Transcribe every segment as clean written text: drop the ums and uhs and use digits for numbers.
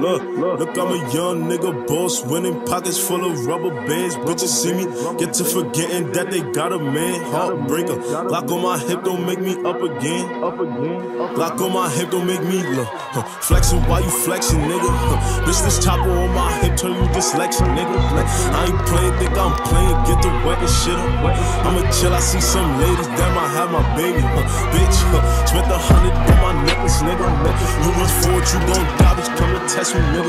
Look, I'm a young nigga boss, winning pockets full of rubber bands. Bitches see me, get to forgetting that they got a man. Heartbreaker, Glock on my hip, don't make me up again. Glock on my hip, don't make me look. Flexing while you flexing, nigga. Bitch, this chopper on my hip, turn you dyslexic, nigga. I ain't playing, think I'm playing, get the wet and shit up. I'ma chill, I see some ladies that might have my baby. Bitch, spent $100 on my necklace, nigga. You was forward, you gon' garbage, come and test me, nigga.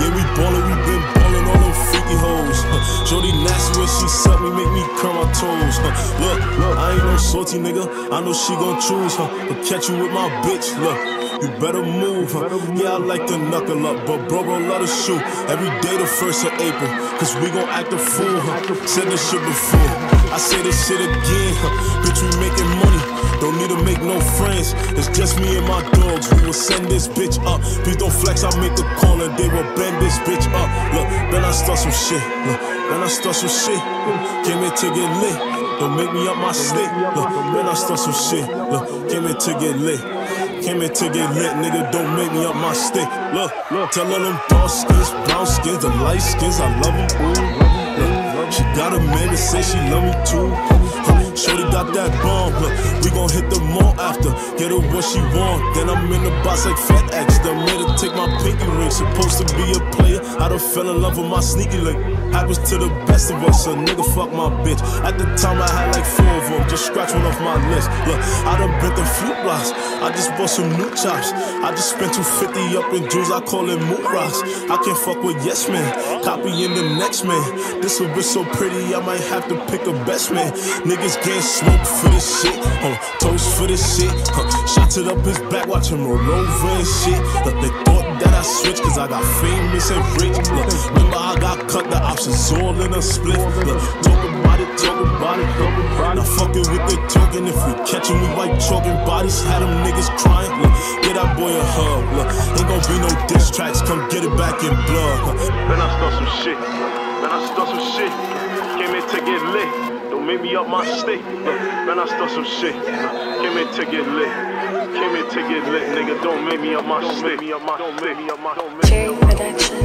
Yeah, we ballin', we been ballin' on them freaky hoes. Jody nasty when she suck me, make me curl my toes. Look, I ain't no salty nigga, I know she gon' choose, but catch you with my bitch, look. You better move, yeah, I like to knuckle up, but bro, roll out a shoe every day the 1st of April, cause we gon' act a fool, said this shit before, I say this shit again, bitch, we making money. Don't need to make no friends, it's just me and my dogs. We will send this bitch up. Please don't flex, I make the call and they will bend this bitch up. Look, then I start some shit. Look, then I start some shit. Came in to get lit. Don't make me up my stick. Look, then I start some shit. Look, came in to get lit. Came in to get lit, nigga, don't make me up my stick. Look, tell all them dark skins, brown skins, the light skins, I love them. Look, she got a man and say she love me too. Shorty got that bomb, look, we gon' hit the mall after. Get her what she want, then I'm in the box like FedEx. Done made her take my pinky ring, supposed to be a player. I done fell in love with my sneaky link. Happens to the best of us, a nigga fuck my bitch. At the time I had like 4 of them, just scratch one off my list. Look, I done bent the flute blocks, I just bought some new chops. I just spent 250 up in jewels, I call it moot rocks. I can't fuck with yes man, copying the next man. This a bitch so pretty, I might have to pick a best man. Niggas getting smoked for this shit, toast for this shit, shots it up his back, watch him roll over and shit. They thought that I switched cause I got famous and rich. Remember I got cut, the options all in a split. Talk about it, now fucking with the talking. If we catch him, we like chalking bodies. Had them niggas crying, get that boy a hug. Ain't gon' be no diss tracks, come get it back in blood. Then I start some shit, then I start some shit. Came in to get lit. Don't make me up my stick, man, I start some shit. Came in to get lit. Came in to get lit, nigga. Don't make me up my stick. Don't make me up my Cherry Production.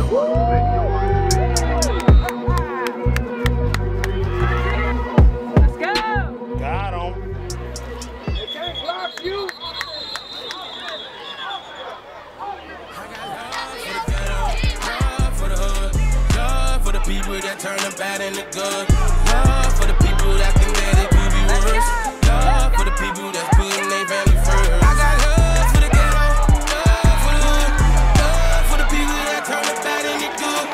People that turn the bad into good. Love for the people that think that it could be worse. Love for the people that's putting their family first. I got love for the ghetto, love for the hood. Love for the people that turn the bad into good.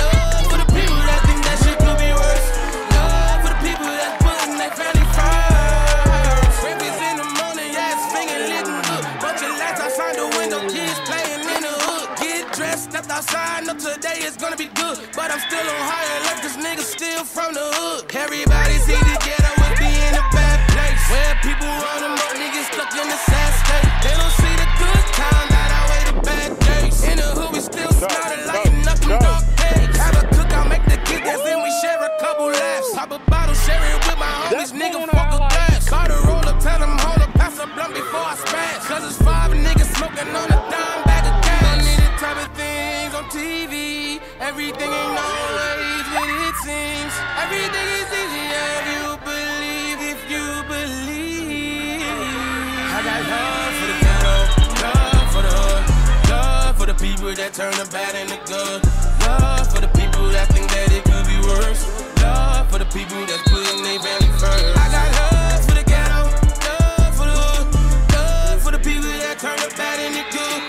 Love for the people that think that shit could be worse. Love for the people that's putting their family first. Breakfast in the morning, yeah, it's finger lit and good. Bunch of lights outside the window, kids playing in the hood. Get dressed, stepped outside, no today it's gonna be good. But I'm still on high alert, cause niggas still from the hood. Everybody see the ghetto and be in a bad place. Where people run them up, niggas stuck in the sad state. They don't see the good time, not outweigh the bad days. In the hood, we still snorting like nothing dark days. Have a cookout, make the kids dance, then we share a couple laughs. Pop a bottle, share it with my homies, nigga, fuck a glass. Call the roller, tell them hold up, pass a blunt before I smash. Cause it's 5 niggas smoking on a dime bag of cash. Don't need the type of things on TV. Everything ain't always what it seems. Everything is easy if you believe, if you believe. I got love for the ghetto, love for the hood. Love for the people that turn the bad into good. Love for the people that think that it could be worse. Love for the people that's putting their family first. I got love for the ghetto, love for the hood. Love for the people that turn the bad into good.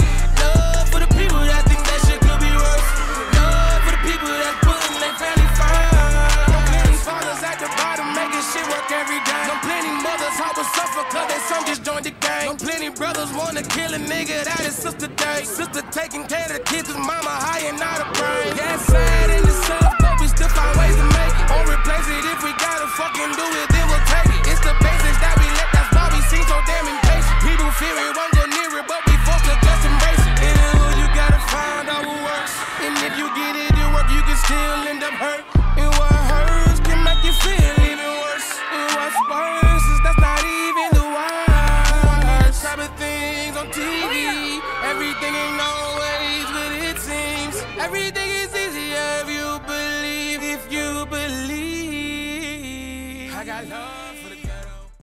Cause their son just joined the gang. Some plenty brothers wanna kill a nigga, that is sister day. Sister taking care of the kids with mama high and out of brain. Yeah, it's sad in the south, but we still find ways to make it. Or replace it if we gotta fucking do it, then we'll take it. It's the basics that we let, that's why we seem so damn impatient. People fear it, won't go near it, but we forced to just embrace it. In the hood, you gotta find out what works. And if you get it in work, you can still end up hurt. And what hurts can make you feel even worse. And what's worse is that's not even. TV, everything ain't always what it seems. Everything is easier if you believe. I got love.